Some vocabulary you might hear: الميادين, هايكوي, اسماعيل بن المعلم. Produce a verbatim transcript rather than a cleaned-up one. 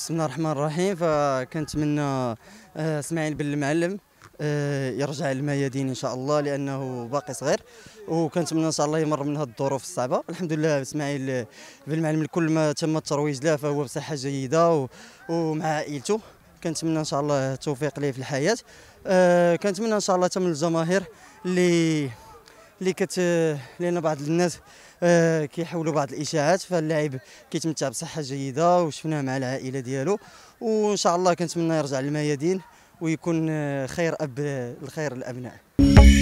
بسم الله الرحمن الرحيم. فكنتمنى اسماعيل بن المعلم يرجع للميادين ان شاء الله، لانه باقي صغير، وكنتمنى ان شاء الله يمر من هذه الظروف الصعبه. الحمد لله اسماعيل بن المعلم كل ما تم الترويج له فهو بصحه جيده ومع عائلته. كنتمنى ان شاء الله التوفيق ليه في الحياه. كنتمنى ان شاء الله تم الجماهير اللي اللي كت لان بعض الناس كيحاولوا بعض الاشاعات، فاللاعب كيتمتع بصحه جيده وشفناه مع العائله ديالو، وان شاء الله كنتمنى يرجع للميادين ويكون خير اب الخير للابناء.